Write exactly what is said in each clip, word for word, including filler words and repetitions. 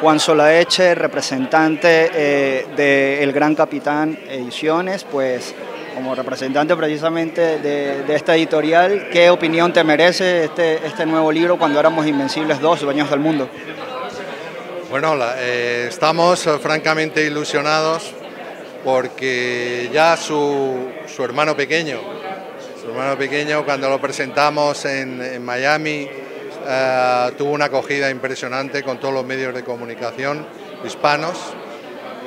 Juan Solaeche, representante eh, de El Gran Capitán Ediciones, pues como representante precisamente de, de esta editorial, ¿qué opinión te merece este, este nuevo libro, Cuando éramos invencibles dos, dueños del mundo? Bueno, la, eh, estamos eh, francamente ilusionados porque ya su, su hermano pequeño, su hermano pequeño cuando lo presentamos en, en Miami, eh, tuvo una acogida impresionante con todos los medios de comunicación hispanos,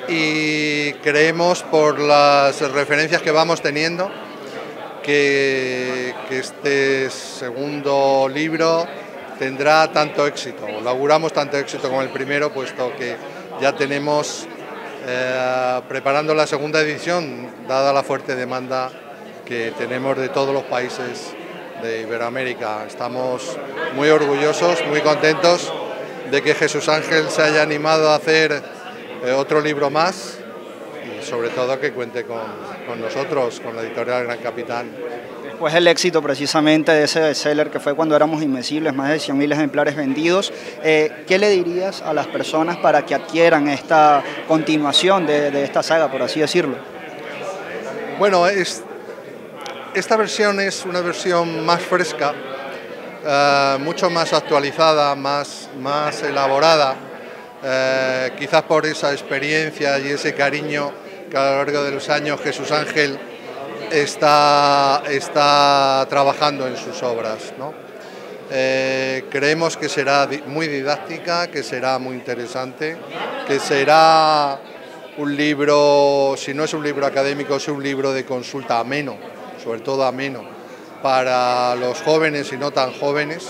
y creemos por las referencias que vamos teniendo que, que este segundo libro tendrá tanto éxito, lo auguramos tanto éxito como el primero, puesto que ya tenemos eh, preparando la segunda edición, dada la fuerte demanda que tenemos de todos los países de Iberoamérica. Estamos muy orgullosos, muy contentos de que Jesús Ángel se haya animado a hacer eh, otro libro más, y sobre todo que cuente con, con nosotros, con la editorial Gran Capitán. Pues el éxito precisamente de ese bestseller que fue Cuando éramos invencibles, más de cien mil ejemplares vendidos. Eh, ¿Qué le dirías a las personas para que adquieran esta continuación de, de esta saga, por así decirlo? Bueno, es, esta versión es una versión más fresca, eh, mucho más actualizada, más, más elaborada, eh, quizás por esa experiencia y ese cariño que a lo largo de los años Jesús Ángel Está, está trabajando en sus obras, ¿no? Eh, creemos que será muy didáctica, que será muy interesante, que será un libro, si no es un libro académico, es un libro de consulta ameno, sobre todo ameno, para los jóvenes y no tan jóvenes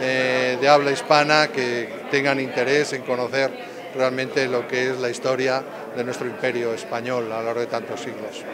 eh, de habla hispana que tengan interés en conocer realmente lo que es la historia de nuestro imperio español a lo largo de tantos siglos.